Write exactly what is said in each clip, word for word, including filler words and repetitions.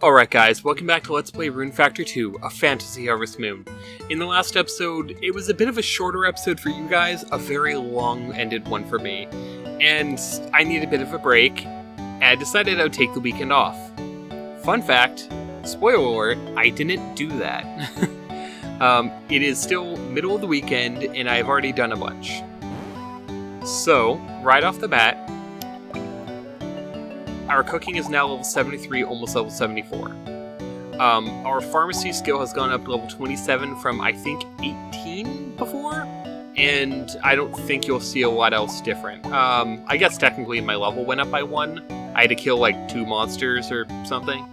Alright guys, welcome back to Let's Play Rune Factory two, a Fantasy Harvest Moon. In the last episode, it was a bit of a shorter episode for you guys, a very long-ended one for me. And I needed a bit of a break, and I decided I would take the weekend off. Fun fact, spoiler alert, I didn't do that. um, it is still middle of the weekend, and I've already done a bunch. So, right off the bat, our cooking is now level seventy-three, almost level seventy-four. Um, our pharmacy skill has gone up to level twenty-seven from, I think, eighteen before? And I don't think you'll see a lot else different. Um, I guess technically my level went up by one. I had to kill, like, two monsters or something.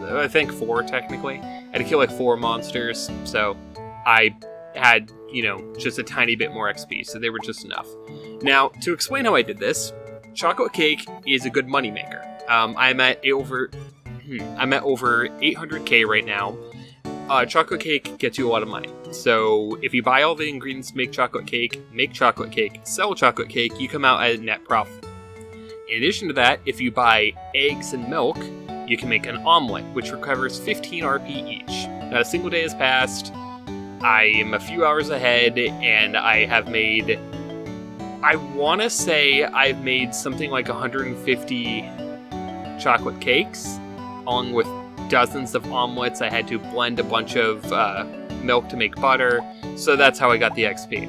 So I think four, technically. I had to kill, like, four monsters, so I had, you know, just a tiny bit more X P, so they were just enough. Now, to explain how I did this, chocolate cake is a good moneymaker. Um, I'm at over, I'm at over eight hundred K right now. Uh, chocolate cake gets you a lot of money. So if you buy all the ingredients to make chocolate cake, make chocolate cake, sell chocolate cake, you come out at a net profit. In addition to that, if you buy eggs and milk, you can make an omelet, which recovers fifteen R P each. Not a single day has passed. I am a few hours ahead, and I have made, I want to say I've made something like one hundred fifty chocolate cakes, along with dozens of omelets. I had to blend a bunch of uh, milk to make butter, so that's how I got the X P.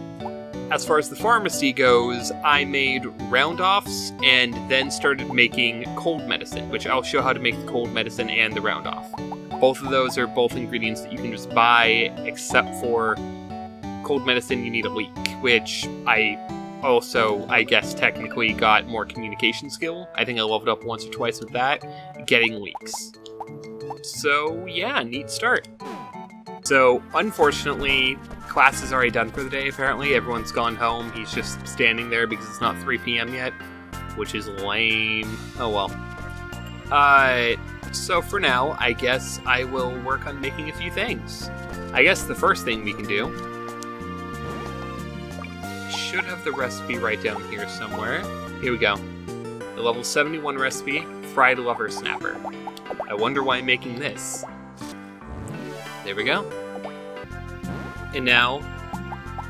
As far as the pharmacy goes, I made roundoffs and then started making cold medicine, which I'll show how to make the cold medicine and the roundoff. Both of those are both ingredients that you can just buy, except for cold medicine you need a leek, which I... Also, I guess technically got more communication skill. I think I leveled up once or twice with that, getting leaks. So yeah, neat start. So unfortunately, class is already done for the day apparently. Everyone's gone home. He's just standing there because it's not three P M yet, which is lame. Oh well. Uh, so for now, I guess I will work on making a few things. I guess the first thing we can do, should have the recipe right down here somewhere. Here we go. The level seventy-one recipe, fried lover snapper. I wonder why I'm making this. There we go. And now,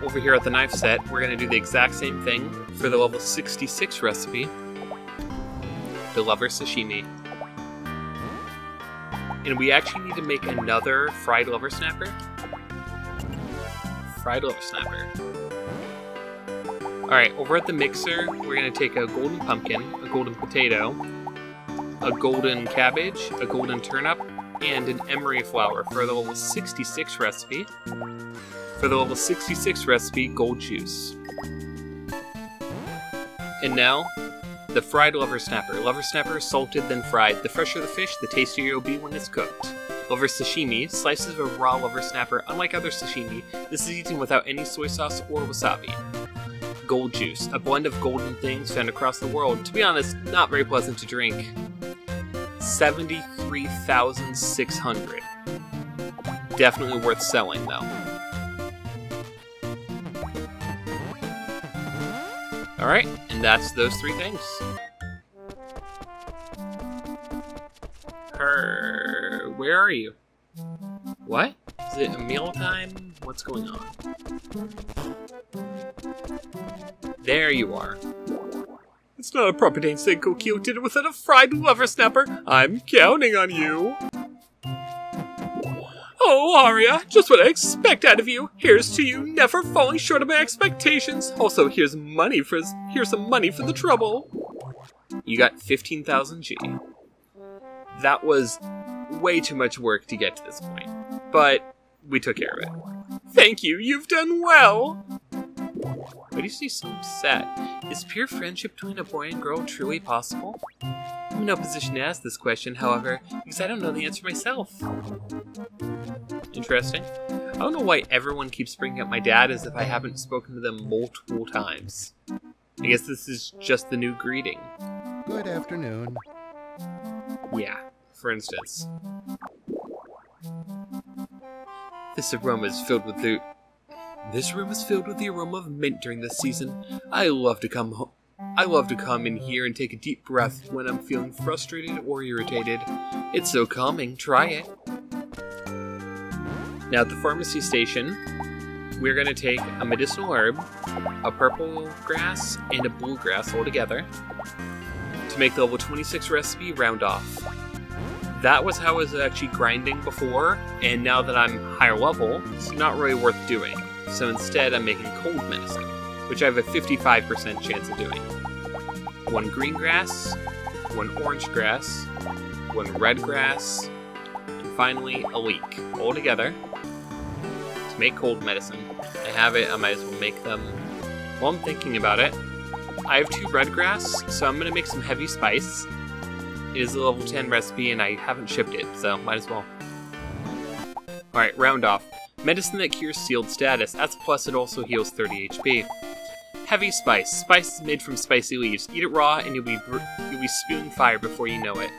over here at the knife set, we're gonna do the exact same thing for the level sixty-six recipe, the lover sashimi. And we actually need to make another fried lover snapper. Fried lover snapper. Alright, over at the mixer, we're going to take a golden pumpkin, a golden potato, a golden cabbage, a golden turnip, and an emery flower for the level sixty-six recipe. For the level sixty-six recipe, gold juice. And now, the fried lover snapper. Lover snapper is salted, then fried. The fresher the fish, the tastier you'll be when it's cooked. Lover sashimi, slices of raw lover snapper. Unlike other sashimi, this is eaten without any soy sauce or wasabi. Gold juice, a blend of golden things found across the world. To be honest, not very pleasant to drink. seventy-three thousand six hundred. Definitely worth selling, though. Alright, and that's those three things. Her... Where are you? What? Is it a meal time? What's going on? There you are. It's not a proper day saying cook you did it without a fried lover snapper. I'm counting on you. Oh, Aria, just what I expect out of you. Here's to you never falling short of my expectations. Also, here's money for here's some money for the trouble. You got fifteen thousand G. That was way too much work to get to this point, but we took care of it. Thank you, you've done well. Why do you seem so upset? Is pure friendship between a boy and girl truly possible? I'm in no position to ask this question, however, because I don't know the answer myself. Interesting. I don't know why everyone keeps bringing up my dad as if I haven't spoken to them multiple times. I guess this is just the new greeting. Good afternoon. Yeah, for instance. This aroma is filled with the... This room is filled with the aroma of mint during this season. I love to come home. I love to come in here and take a deep breath when I'm feeling frustrated or irritated. It's so calming, try it. Now at the pharmacy station, we're going to take a medicinal herb, a purple grass, and a blue grass all together to make the level twenty-six recipe round off. That was how I was actually grinding before, and now that I'm higher level, it's not really worth doing. So instead I'm making cold medicine, which I have a fifty-five percent chance of doing. One green grass, one orange grass, one red grass, and finally a leek, all together. To make cold medicine. I have it, I might as well make them. While I'm thinking about it, I have two red grass, so I'm going to make some heavy spice. It is a level ten recipe and I haven't shipped it, so might as well. Alright, round off. Medicine that cures sealed status, that's a plus, it also heals thirty H P. Heavy spice. Spice is made from spicy leaves. Eat it raw and you'll be you'll be spewing fire before you know it.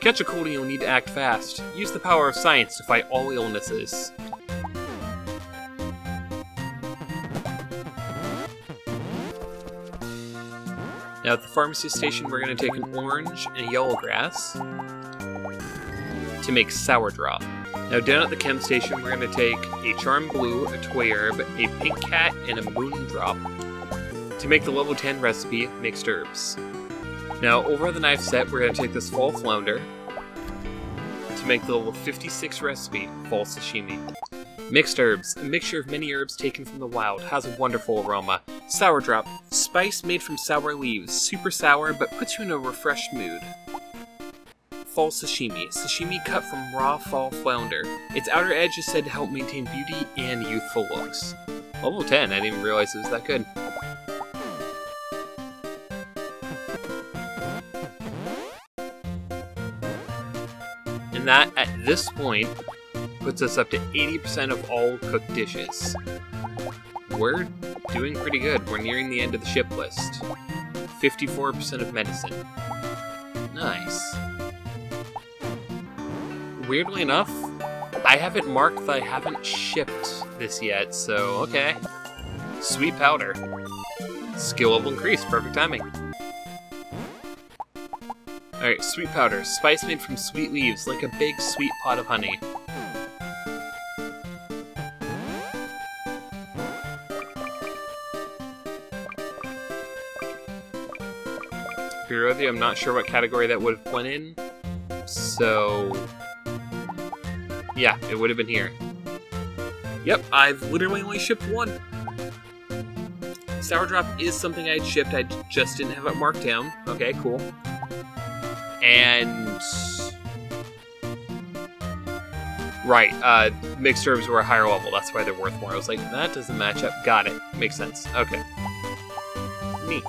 Catch a cold and you'll need to act fast. Use the power of science to fight all illnesses. Now at the pharmacy station we're going to take an orange and a yellow grass to make sourdough. Now down at the chem station we're going to take a charm blue, a toy herb, a pink cat, and a moon drop to make the level ten recipe mixed herbs. Now over at the knife set we're going to take this fall flounder to make the level fifty-six recipe fall sashimi. Mixed herbs, a mixture of many herbs taken from the wild, has a wonderful aroma. Sour drop, spice made from sour leaves, super sour but puts you in a refreshed mood. Fall sashimi, sashimi cut from raw fall flounder. Its outer edge is said to help maintain beauty and youthful looks. Level ten, I didn't even realize it was that good. And that, at this point, puts us up to eighty percent of all cooked dishes. We're doing pretty good. We're nearing the end of the ship list. fifty-four percent of medicine. Nice. Weirdly enough, I haven't marked that I haven't shipped this yet, so okay. Sweet powder. Skill level increased. Perfect timing. Alright, sweet powder. Spice made from sweet leaves, like a big sweet pot of honey. I'm not sure what category that would have went in, so yeah, it would have been here. Yep, I've literally only shipped one. Sour drop is something I had shipped, I just didn't have it marked down. Okay, cool. And right, uh, mixed herbs were a higher level, that's why they're worth more. I was like, that doesn't match up. Got it. Makes sense. Okay. Neat.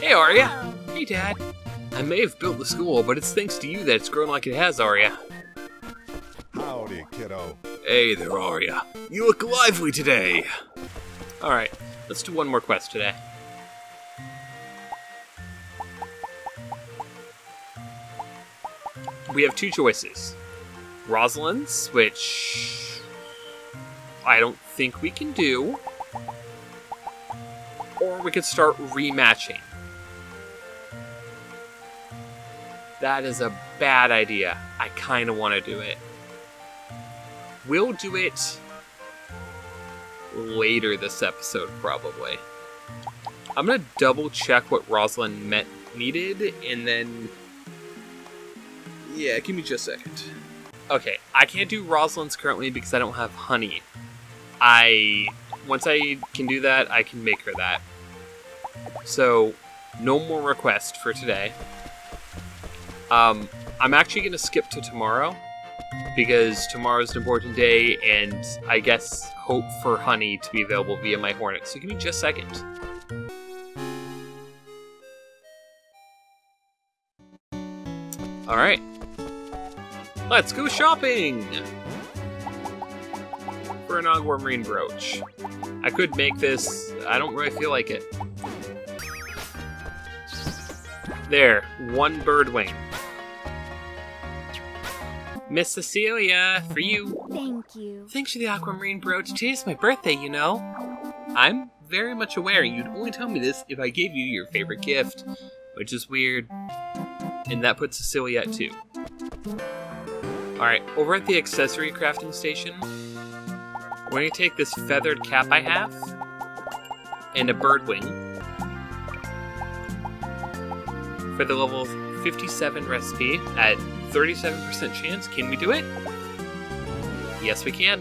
Hey, Arya! Hey, Dad! I may have built the school, but it's thanks to you that it's grown like it has, Arya. Howdy, kiddo. Hey there, Arya. You look lively today! Alright, let's do one more quest today. We have two choices. Rosalind's, which I don't think we can do. Or we could start rematching. That is a bad idea. I kind of want to do it. We'll do it later this episode, probably. I'm going to double check what Rosalind meant needed, and then... yeah, give me just a second. Okay, I can't do Rosalind's currently because I don't have honey. I... Once I can do that, I can make her that. So, no more request for today. Um, I'm actually going to skip to tomorrow, because tomorrow's an important day, and I guess hope for honey to be available via my hornet. So give me just a second. Alright. Let's go shopping! For an Ogwar Marine brooch. I could make this, I don't really feel like it. There, one bird wing. Miss Cecilia, for you. Thank you. Thanks to the aquamarine brooch. Today's my birthday, you know. I'm very much aware you'd only tell me this if I gave you your favorite gift, which is weird. And that puts Cecilia at two. Alright, over at the accessory crafting station, we're going to take this feathered cap I have and a bird wing for the level fifty-seven recipe at thirty-seven percent chance. Can we do it? Yes, we can.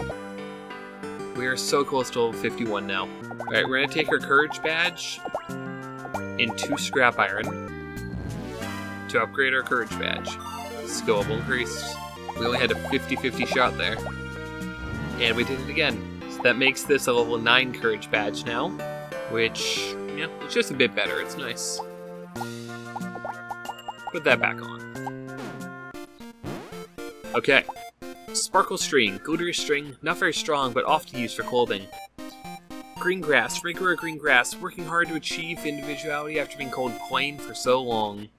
We are so close to level fifty-one now. Alright, we're going to take our courage badge and two scrap iron to upgrade our courage badge. Skill level increased. We only had a fifty fifty shot there. And we did it again. So that makes this a level nine courage badge now, which, yeah, it's just a bit better. It's nice. Put that back on. Okay. Sparkle string. Glittery string. Not very strong, but often used for clothing. Green grass. Regular green grass. Working hard to achieve individuality after being called plain for so long.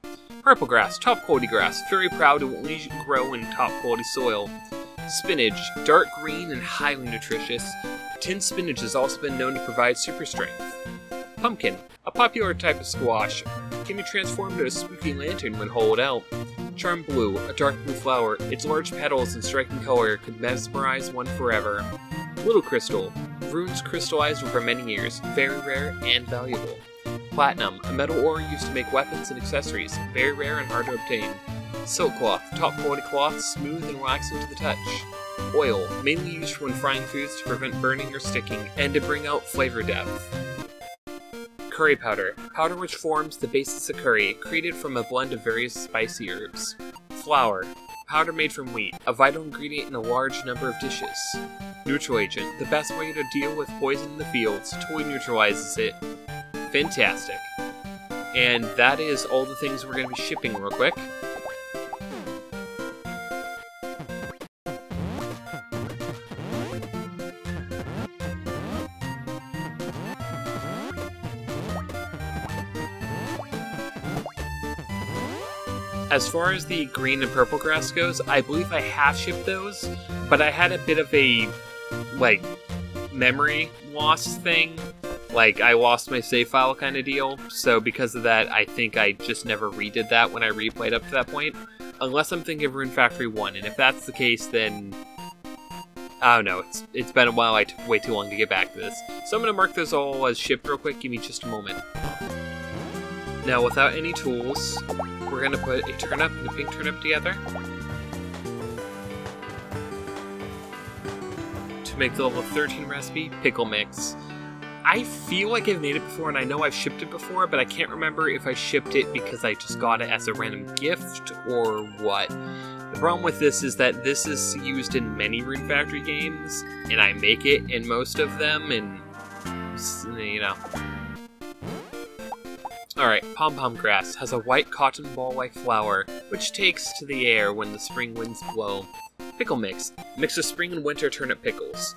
Purple grass, top quality grass, very proud to only grow in top quality soil. Spinach, dark green and highly nutritious. Tin spinach has also been known to provide super strength. Pumpkin, a popular type of squash, can be transformed into a spooky lantern when hollowed out. Charm blue, a dark blue flower, its large petals and striking color could mesmerize one forever. Little crystal, runes crystallized over many years, very rare and valuable. Platinum, a metal ore used to make weapons and accessories, very rare and hard to obtain. Silk cloth, top quality cloth, smooth and relaxing to the touch. Oil, mainly used when frying foods to prevent burning or sticking, and to bring out flavor depth. Curry powder, powder which forms the basis of curry, created from a blend of various spicy herbs. Flour, powder made from wheat, a vital ingredient in a large number of dishes. Neutral agent, the best way to deal with poison in the fields, totally neutralizes it. Fantastic. And that is all the things we're going to be shipping real quick. As far as the green and purple grass goes, I believe I have shipped those, but I had a bit of a, like, memory loss thing. Like, I lost my save file kind of deal, so because of that, I think I just never redid that when I replayed up to that point. Unless I'm thinking of Rune Factory one, and if that's the case, then... I don't know, it's, it's been a while, I took way too long to get back to this. So I'm going to mark those all as shipped real quick, give me just a moment. Now, without any tools, we're going to put a turnip and a pink turnip together to make the level thirteen recipe, pickle mix. I feel like I've made it before, and I know I've shipped it before, but I can't remember if I shipped it because I just got it as a random gift or what. The problem with this is that this is used in many Rune Factory games, and I make it in most of them, and, you know. Alright, pom-pom grass has a white cotton ball-like flower, which takes to the air when the spring winds blow. Pickle mix. Mix of spring and winter turnip pickles.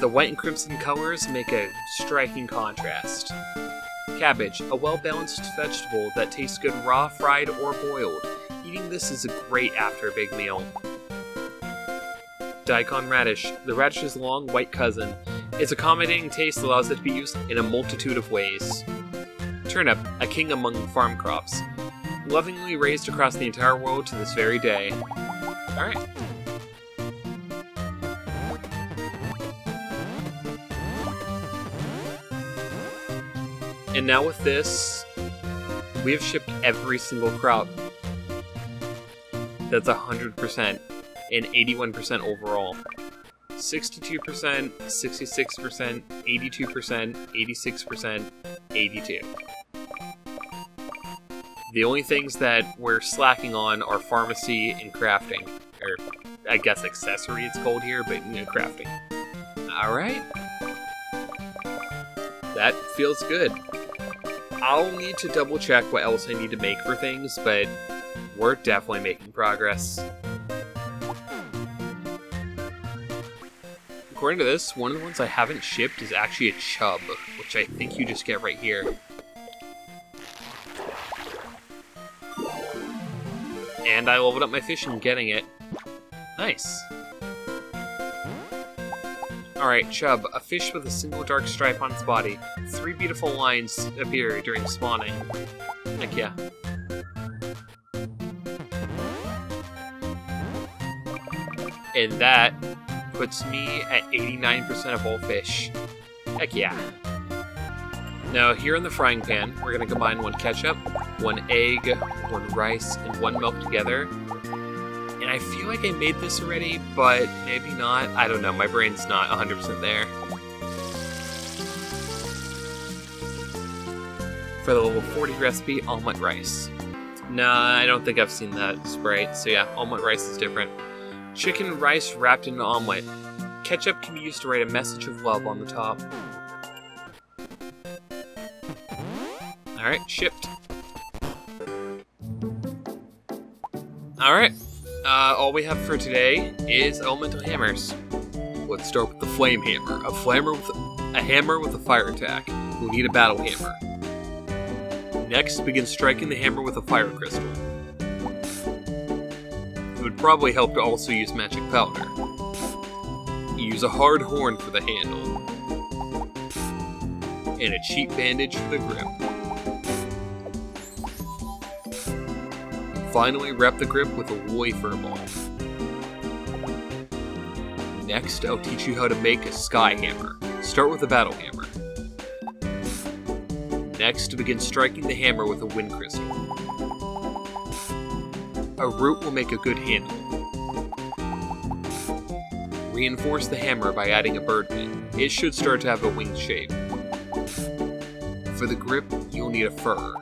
The white and crimson colors make a striking contrast. Cabbage, a well-balanced vegetable that tastes good raw, fried, or boiled. Eating this is great after a big meal. Daikon radish, the radish's long, white cousin. Its accommodating taste allows it to be used in a multitude of ways. Turnip, a king among farm crops. Lovingly raised across the entire world to this very day. Alright. And now with this, we have shipped every single crop. That's one hundred percent, and eighty-one percent overall. sixty-two percent, sixty-six percent, eighty-two percent, eighty-six percent, eighty-two. The only things that we're slacking on are pharmacy and crafting. Or, I guess accessory it's called here, but, you know, crafting. Alright. That feels good. I'll need to double check what else I need to make for things, but we're definitely making progress. According to this, one of the ones I haven't shipped is actually a chub, which I think you just get right here. And I leveled up my fishing getting it. Nice. Alright, Chub, a fish with a single dark stripe on its body. Three beautiful lines appear during spawning. Heck yeah. And that puts me at eighty-nine percent of all fish. Heck yeah. Now, here in the frying pan, we're gonna combine one ketchup, one egg, one rice, and one milk together. And I feel like I made this already, but maybe not. I don't know, my brain's not one hundred percent there. For the level forty recipe, omelet rice. Nah, I don't think I've seen that sprite, so yeah, omelet rice is different. Chicken rice wrapped in an omelet. Ketchup can be used to write a message of love on the top. Alright, shipped. Alright. Uh, all we have for today is elemental hammers. Let's start with the flame hammer. A flamer with a, a hammer with a fire attack. We'll need a battle hammer. Next, begin striking the hammer with a fire crystal. It would probably help to also use magic powder. Use a hard horn for the handle, and a cheap bandage for the grip. Finally, wrap the grip with a woolly fur ball. Next, I'll teach you how to make a sky hammer. Start with a battle hammer. Next, begin striking the hammer with a wind crystal. A root will make a good handle. Reinforce the hammer by adding a bird wing. It should start to have a winged shape. For the grip, you'll need a fur.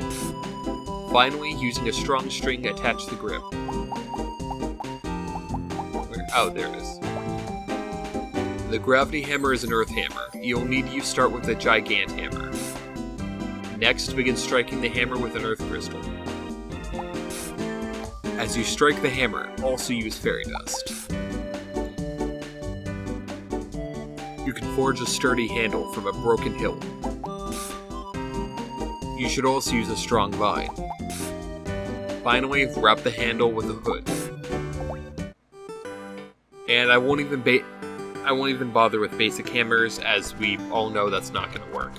Finally, using a strong string, attach the grip. Where? Oh, there it is. The gravity hammer is an earth hammer. You'll need to start with a gigant hammer. Next, begin striking the hammer with an earth crystal. As you strike the hammer, also use fairy dust. You can forge a sturdy handle from a broken hill. You should also use a strong vine. Finally, wrap the handle with a hood. And I won't even ba- I won't even bother with basic hammers, as we all know that's not going to work.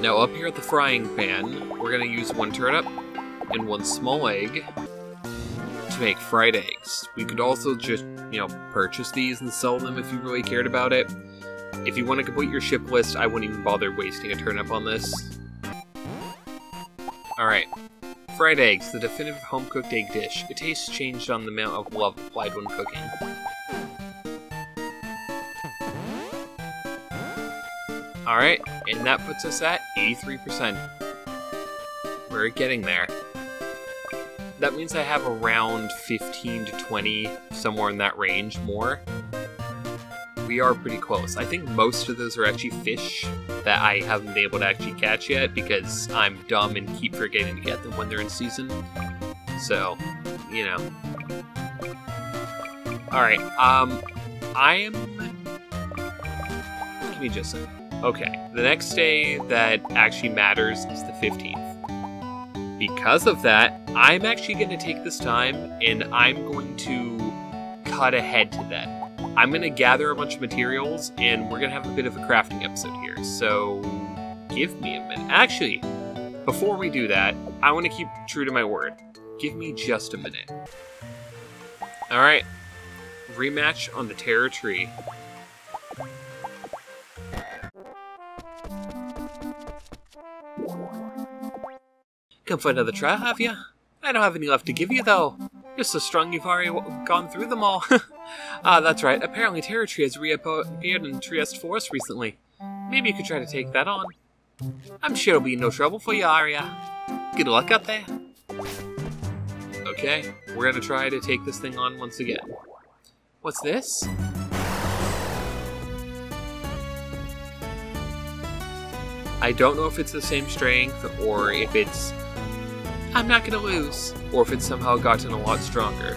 Now up here at the frying pan, we're going to use one turnip and one small egg to make fried eggs. We could also just, you know, purchase these and sell them if you really cared about it. If you want to complete your ship list, I wouldn't even bother wasting a turnip on this. Alright. Fried eggs, the definitive home-cooked egg dish. The taste changed on the amount of love applied when cooking. Alright, and that puts us at eighty-three percent. We're getting there. That means I have around fifteen to twenty, somewhere in that range, more. We are pretty close. I think most of those are actually fish that I haven't been able to actually catch yet, because I'm dumb and keep forgetting to get them when they're in season. So, you know. Alright, um, I am... Give me just a second. Okay, the next day that actually matters is the fifteenth. Because of that, I'm actually going to take this time, and I'm going to cut ahead to that. I'm going to gather a bunch of materials, and we're going to have a bit of a crafting episode here, so give me a minute. Actually, before we do that, I want to keep true to my word. Give me just a minute. Alright, rematch on the Terror Tree. Come for another try, have ya? I don't have any left to give you, though. You're so strong you've already gone through them all. Ah, that's right. Apparently Terror Tree has reappeared in Trieste Forest recently. Maybe you could try to take that on. I'm sure it'll be no trouble for you, Arya. Good luck out there. Okay, we're gonna try to take this thing on once again. What's this? I don't know if it's the same strength, or if it's... I'm not gonna lose, or if it's somehow gotten a lot stronger.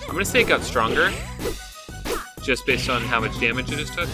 I'm gonna say it got stronger, just based on how much damage it just took.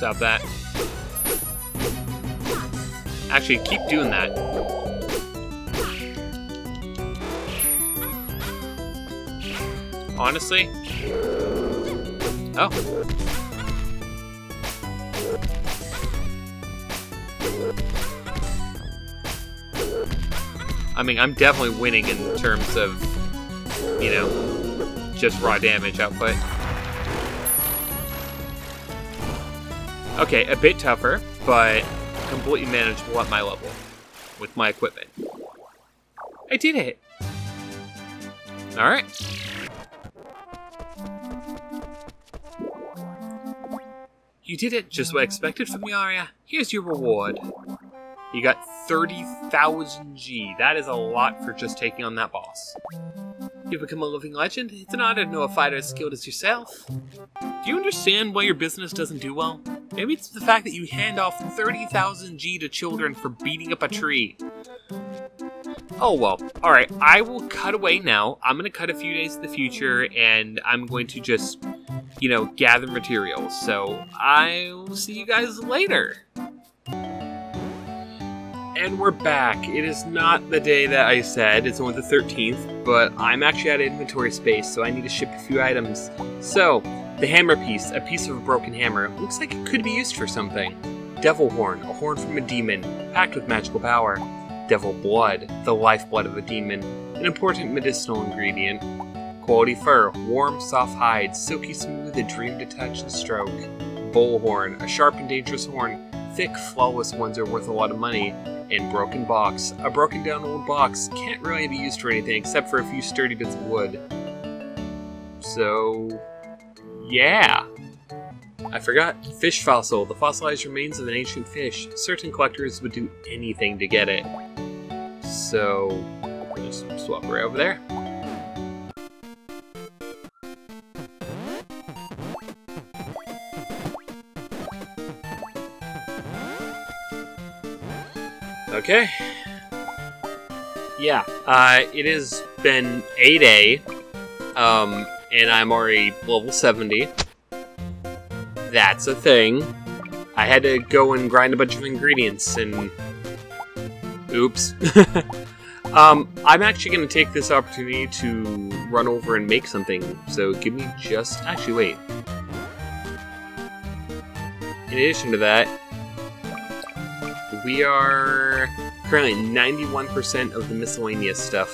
Stop that. Actually, keep doing that. Honestly? Oh. I mean, I'm definitely winning in terms of, you know, just raw damage output. Okay, a bit tougher, but completely manageable at my level with my equipment. I did it! Alright. You did it, just what I expected from you, Aria. Here's your reward. You got thirty thousand G. That is a lot for just taking on that boss. You've become a living legend. It's an honor to know a fighter as skilled as yourself. Do you understand why your business doesn't do well? Maybe it's the fact that you hand off thirty thousand G to children for beating up a tree. Oh well, alright, I will cut away now. I'm gonna cut a few days in the future, and I'm going to just, you know, gather materials. So, I'll see you guys later. And we're back. It is not the day that I said, it's only the thirteenth, but I'm actually out of inventory space, so I need to ship a few items. So, the hammer piece, a piece of a broken hammer, looks like it could be used for something. Devil horn, a horn from a demon, packed with magical power. Devil blood, the lifeblood of a demon, an important medicinal ingredient. Quality fur, warm, soft hide, silky smooth, a dream to touch and stroke. Bull horn, a sharp and dangerous horn. Thick, flawless ones are worth a lot of money. And broken box. A broken down old box can't really be used for anything except for a few sturdy bits of wood. So... yeah! I forgot. Fish fossil. The fossilized remains of an ancient fish. Certain collectors would do anything to get it. So... we'll just swap right over there. Okay. Yeah, uh, it has been a day, um, and I'm already level seventy. That's a thing. I had to go and grind a bunch of ingredients, and... oops. um, I'm actually going to take this opportunity to run over and make something, so give me just... actually, wait. In addition to that, we are currently ninety-one percent of the miscellaneous stuff.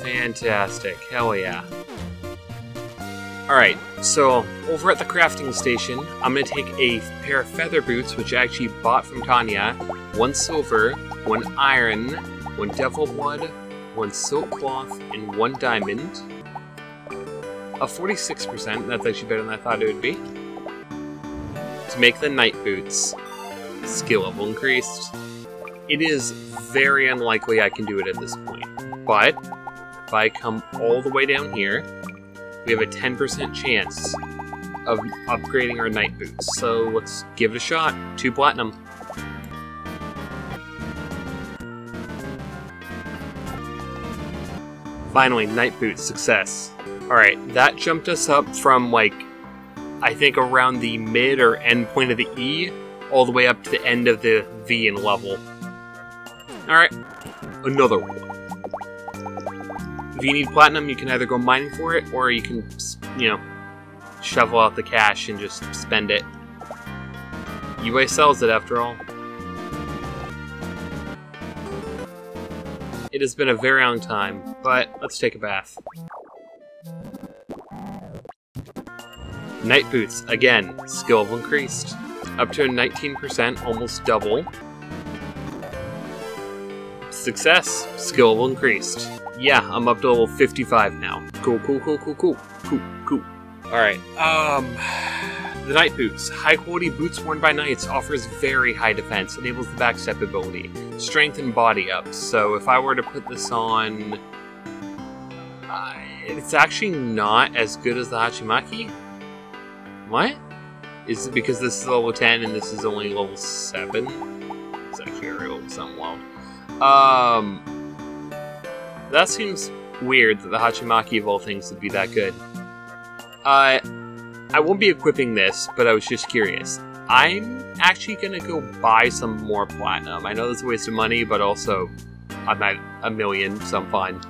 Fantastic, hell yeah. Alright, so over at the crafting station, I'm going to take a pair of feather boots, which I actually bought from Tanya. One silver, one iron, one devil blood, one silk cloth, and one diamond. A forty-six percent, that's actually better than I thought it would be. To make the night boots. Skill level increased. It is very unlikely I can do it at this point, but if I come all the way down here, we have a ten percent chance of upgrading our night boots, so let's give it a shot. Two platinum. Finally, night boots, success. Alright, that jumped us up from, like, I think around the mid or end point of the E, all the way up to the end of the V in level. Alright, another one. If you need platinum, you can either go mining for it, or you can, you know, shovel out the cash and just spend it. U A sells it, after all. It has been a very long time, but let's take a bath. Night boots, again, skill increased. Up to nineteen percent, almost double. Success, skill increased. Yeah, I'm up to level fifty-five now. Cool, cool, cool, cool, cool, cool, cool. Alright, um... the night boots. High quality boots worn by knights offers very high defense, enables the backstep ability. Strength and body up, so if I were to put this on... Uh, it's actually not as good as the Hachimaki. What? Is it because this is level ten and this is only level seven? It's actually already level something wild. Um, that seems weird that the Hachimaki of all things would be that good. Uh, I won't be equipping this, but I was just curious. I'm actually going to go buy some more platinum. I know that's a waste of money, but also I'm at a million, so I'm fine.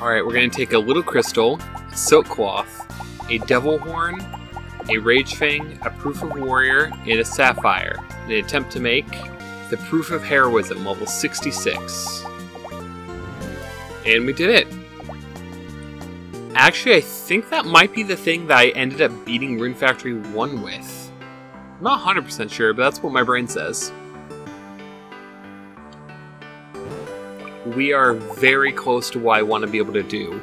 Alright, we're going to take a little crystal, a silk cloth, a devil horn, a rage fang, a proof of warrior, and a sapphire. In an attempt to make the proof of heroism, level sixty-six. And we did it. Actually, I think that might be the thing that I ended up beating Rune Factory one with. I'm not one hundred percent sure, but that's what my brain says. We are very close to what I want to be able to do.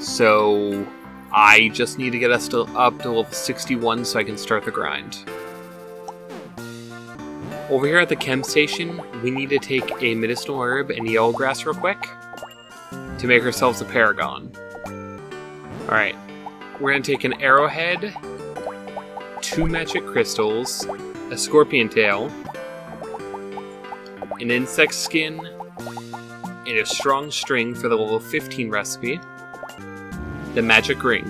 So I just need to get us to, up to level sixty-one so I can start the grind. Over here at the chem station, we need to take a medicinal herb and yellow grass real quick to make ourselves a paragon. Alright, we're going to take an arrowhead, two magic crystals, a scorpion tail, an insect skin, and a strong string for the level fifteen recipe, the magic ring.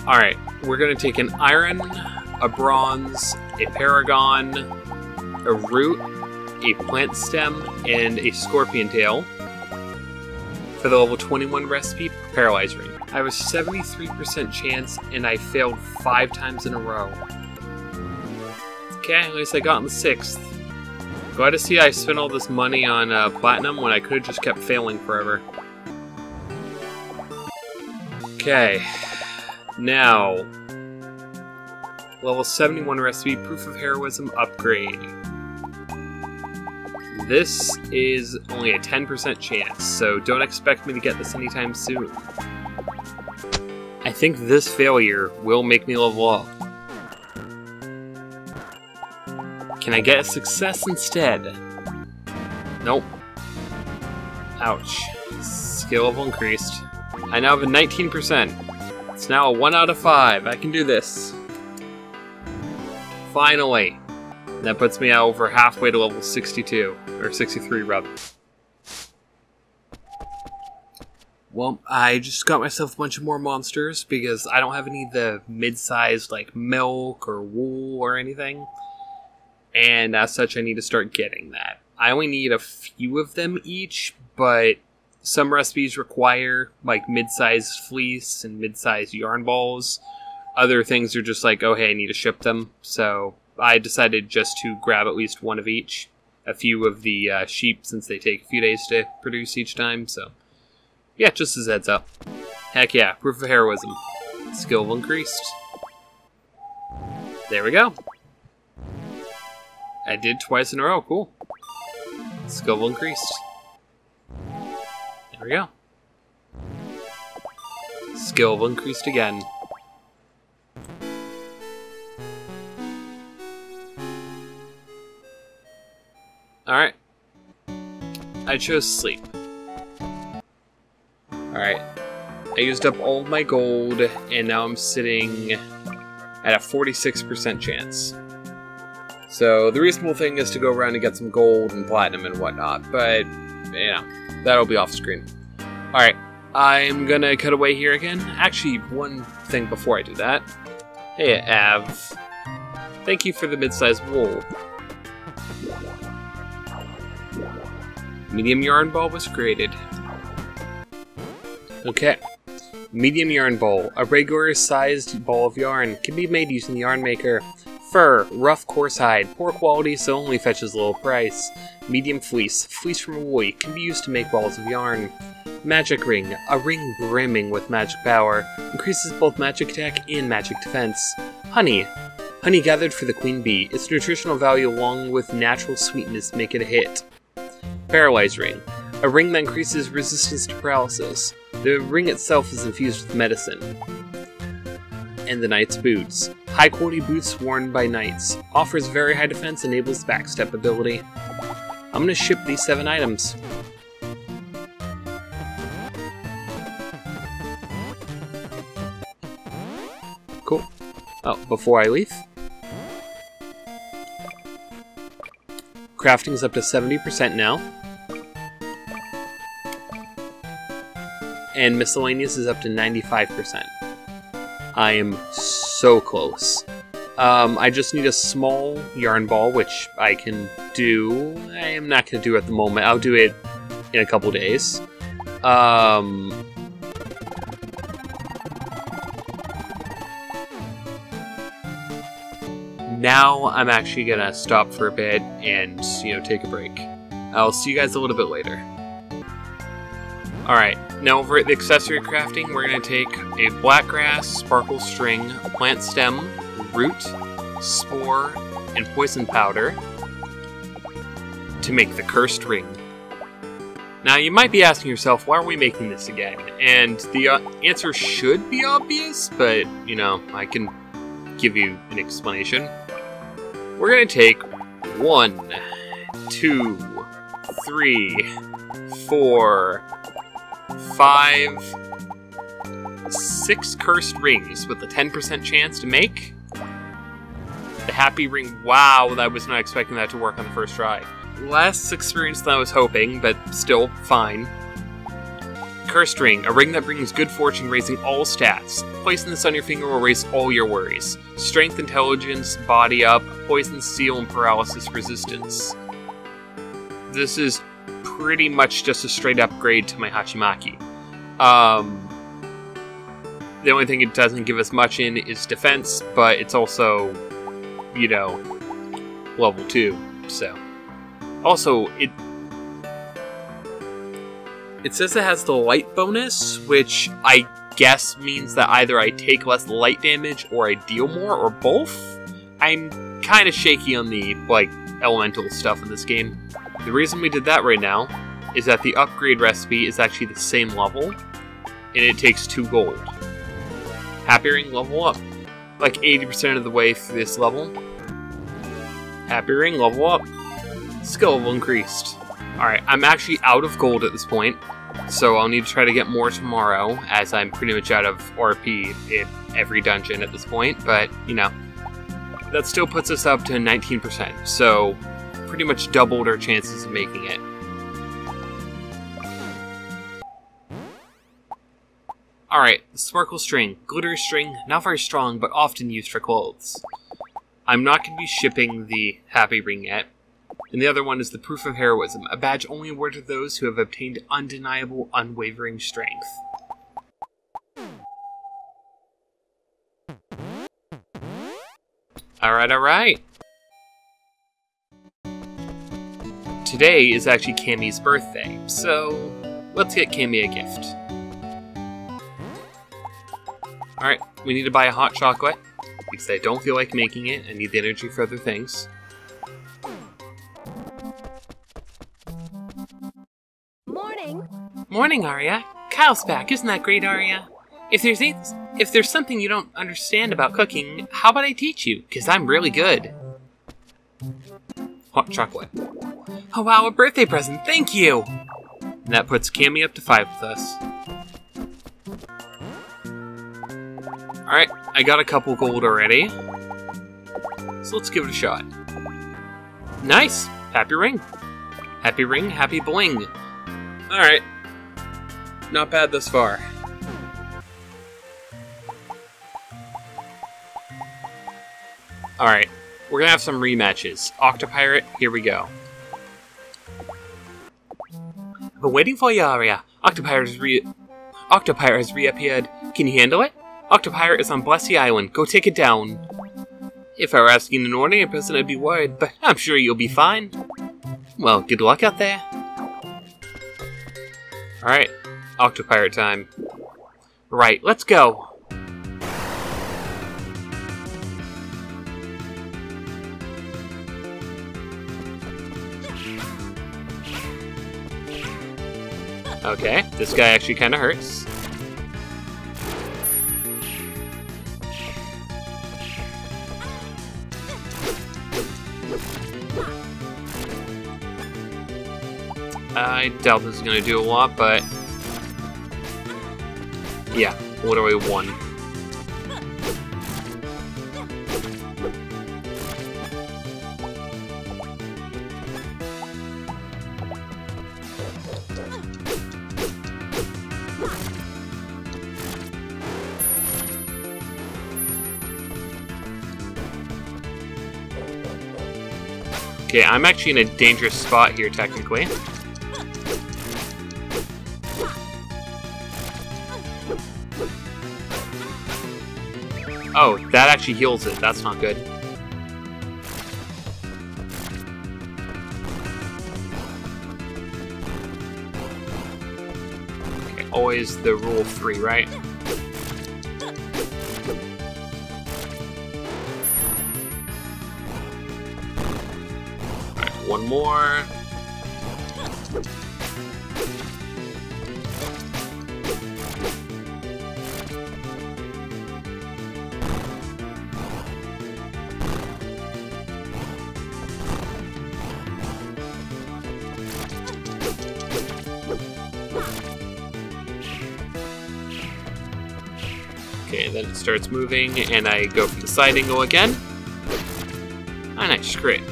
Alright, we're going to take an iron, a bronze, a paragon, a root, a plant stem, and a scorpion tail. For the level twenty-one recipe, Paralyze Ring. I have a seventy-three percent chance and I failed five times in a row. Okay, at least I got in the sixth. Glad to see I spent all this money on uh, platinum when I could have just kept failing forever. Okay, now level seventy-one recipe, Proof of Heroism upgrade. This is only a ten percent chance, so don't expect me to get this anytime soon. I think this failure will make me level up. Can I get a success instead? Nope. Ouch. Skill level increased. I now have a nineteen percent. It's now a one out of five. I can do this. Finally. That puts me over halfway to level sixty-two, or sixty-three rather. Well, I just got myself a bunch of more monsters because I don't have any of the mid-sized like milk or wool or anything. And as such, I need to start getting that. I only need a few of them each, but some recipes require like mid-sized fleece and mid-sized yarn balls. Other things are just like, oh hey, I need to ship them, so I decided just to grab at least one of each. A few of the uh, sheep, since they take a few days to produce each time, so yeah, just as a heads up. Heck yeah, Proof of Heroism. Skill increased. There we go. I did twice in a row, cool. Skill increased. There we go. Skill increased again. Alright. I chose sleep. Alright. I used up all my gold, and now I'm sitting at a forty-six percent chance. So, the reasonable thing is to go around and get some gold and platinum and whatnot, but, you know, that'll be off screen. Alright. I'm gonna cut away here again. Actually, one thing before I do that. Hey, Av. Thank you for the mid-sized wool. Medium yarn ball was created. Okay. Medium yarn ball. A regular sized ball of yarn. Can be made using the yarn maker. Fur. Rough, coarse hide. Poor quality, so only fetches a low price. Medium fleece. Fleece from a woolly. Can be used to make balls of yarn. Magic ring. A ring brimming with magic power. Increases both magic attack and magic defense. Honey. Honey gathered for the queen bee. Its nutritional value along with natural sweetness make it a hit. Paralyze Ring. A ring that increases resistance to paralysis. The ring itself is infused with medicine. And the Knight's Boots. High quality boots worn by knights. Offers very high defense, enables backstep ability. I'm gonna ship these seven items. Cool. Oh, before I leave. Crafting's up to seventy percent now. And miscellaneous is up to ninety-five percent. I am so close. Um, I just need a small yarn ball, which I can do. I am not going to do it at the moment. I'll do it in a couple days. Um, now I'm actually going to stop for a bit and, you know, take a break. I'll see you guys a little bit later. Alright, now over at the accessory crafting, we're going to take a black grass, sparkle string, plant stem, root, spore, and poison powder to make the cursed ring. Now you might be asking yourself, why are we making this again? And the uh, answer should be obvious, but, you know, I can give you an explanation. We're going to take one, two, three, four, five, six cursed rings with a ten percent chance to make the happy ring. Wow, I was not expecting that to work on the first try. Less experience than I was hoping, but still fine. Cursed ring, a ring that brings good fortune, raising all stats. Placing this on your finger will raise all your worries. Strength, intelligence, body up, poison, seal, and paralysis resistance. This is pretty much just a straight upgrade to my Hachimaki. Um, the only thing it doesn't give us much in is defense, but it's also, you know, level two, so. Also, it it says it has the light bonus, which I guess means that either I take less light damage or I deal more, or both. I'm kind of shaky on the, like, elemental stuff in this game. The reason we did that right now is that the upgrade recipe is actually the same level, and it takes two gold. Happy Ring level up. Like eighty percent of the way through this level. Happy Ring level up. Skill level increased. Alright, I'm actually out of gold at this point, so I'll need to try to get more tomorrow, as I'm pretty much out of R P in every dungeon at this point, but, you know, that still puts us up to nineteen percent, so pretty much doubled our chances of making it. Alright, sparkle string. Glittery string, not very strong, but often used for clothes. I'm not going to be shipping the happy ring yet. And the other one is the proof of heroism, a badge only awarded to those who have obtained undeniable, unwavering strength. Alright, alright! Today is actually Cammy's birthday, so let's get Cammy a gift. Alright, we need to buy a hot chocolate, because I don't feel like making it. I need the energy for other things. Morning! Morning, Arya! Kyle's back, isn't that great, Arya? If there's, if there's something you don't understand about cooking, how about I teach you? Because I'm really good. Hot chocolate. Oh wow, a birthday present, thank you! And that puts Cammy up to five with us. Alright, I got a couple gold already. So let's give it a shot. Nice! Happy ring. Happy ring, happy bling. Alright. Not bad thus far. Alright, we're gonna have some rematches. Octopirate, here we go. I've been waiting for you, Arya. Octopirate has, re Octopirate has reappeared. Can you handle it? Octopirate is on Blessy Island. Go take it down. If I were asking an ordinary person, I'd be worried, but I'm sure you'll be fine. Well, good luck out there. Alright, Octopirate time. Right, let's go. Okay, this guy actually kind of hurts. I doubt this is going to do a lot, but yeah, what do I want? Okay, I'm actually in a dangerous spot here, technically. Oh, that actually heals it. That's not good. Okay, always the rule of three, right? One more. Okay, then it starts moving, and I go for the side angle again. Ah, nice, great.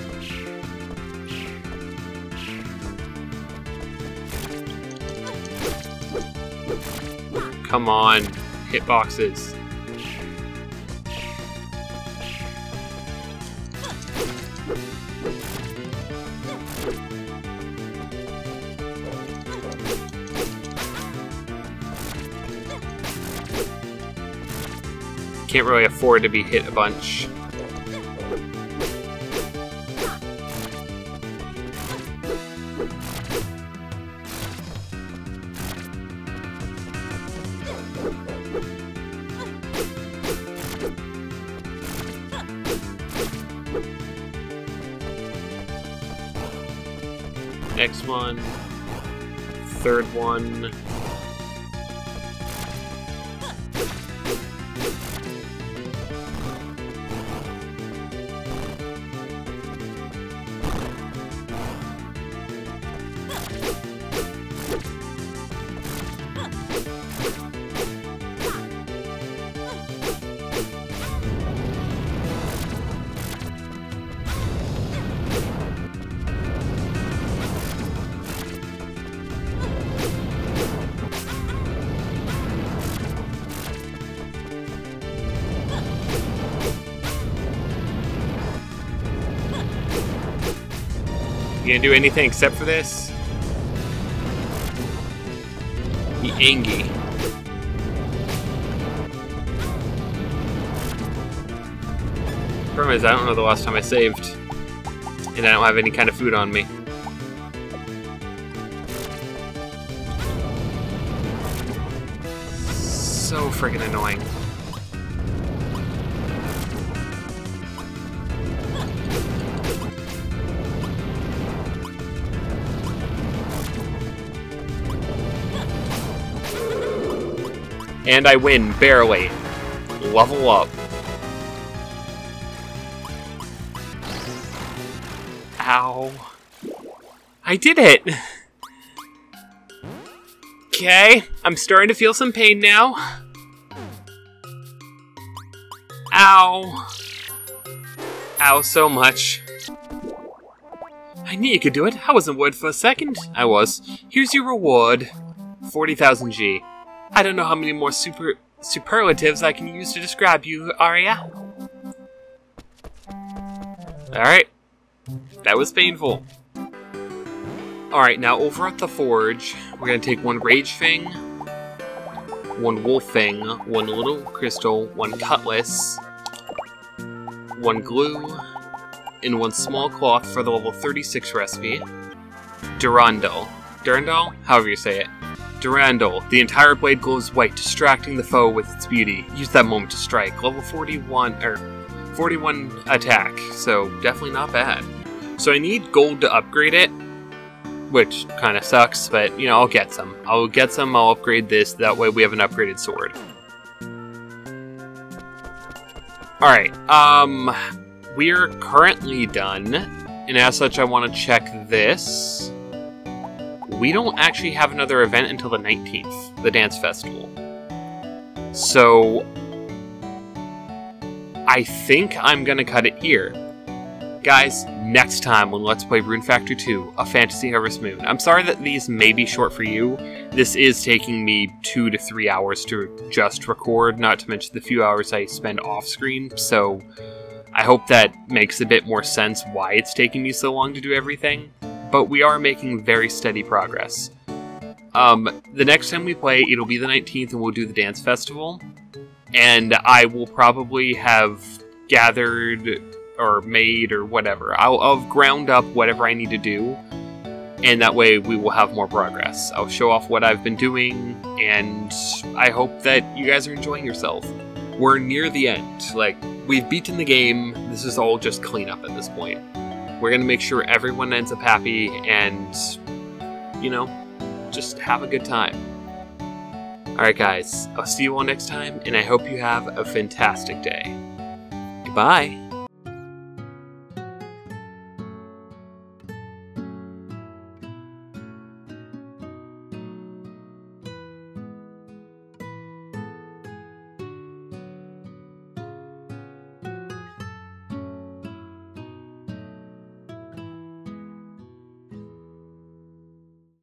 Come on, hitboxes. Can't really afford to be hit a bunch. Next one, third one. You gonna do anything except for this? The Angie. Problem is, I don't know the last time I saved, and I don't have any kind of food on me. So freaking annoying. And I win, barely. Level up. Ow. I did it! Okay, I'm starting to feel some pain now. Ow. Ow so much. I knew you could do it. I wasn't worried for a second. I was. Here's your reward. forty thousand G. I don't know how many more super superlatives I can use to describe you, Aria. Alright. That was painful. Alright, now over at the forge, we're going to take one Rage Fang, one Wolf Fang, one Little Crystal, one Cutlass, one Glue, and one Small Cloth for the level thirty-six recipe. Durandal. Durandal? However you say it. Durandal, the entire blade glows white, distracting the foe with its beauty. Use that moment to strike. Level forty-one, or forty-one attack, so definitely not bad. So I need gold to upgrade it, which kind of sucks, but, you know, I'll get some. I'll get some, I'll upgrade this, that way we have an upgraded sword. Alright, um, we're currently done, and as such I want to check this. We don't actually have another event until the nineteenth, the Dance Festival. So, I think I'm gonna cut it here. Guys, next time on Let's Play Rune Factory two, A Fantasy Harvest Moon. I'm sorry that these may be short for you. This is taking me two to three hours to just record, not to mention the few hours I spend off screen, so I hope that makes a bit more sense why it's taking me so long to do everything, but we are making very steady progress. Um, the next time we play, it'll be the nineteenth, and we'll do the dance festival, and I will probably have gathered or made or whatever. I'll, I'll ground up whatever I need to do, and that way we will have more progress. I'll show off what I've been doing, and I hope that you guys are enjoying yourself. We're near the end. Like, we've beaten the game. This is all just cleanup at this point. We're gonna make sure everyone ends up happy and, you know, just have a good time. Alright guys, I'll see you all next time, and I hope you have a fantastic day. Goodbye!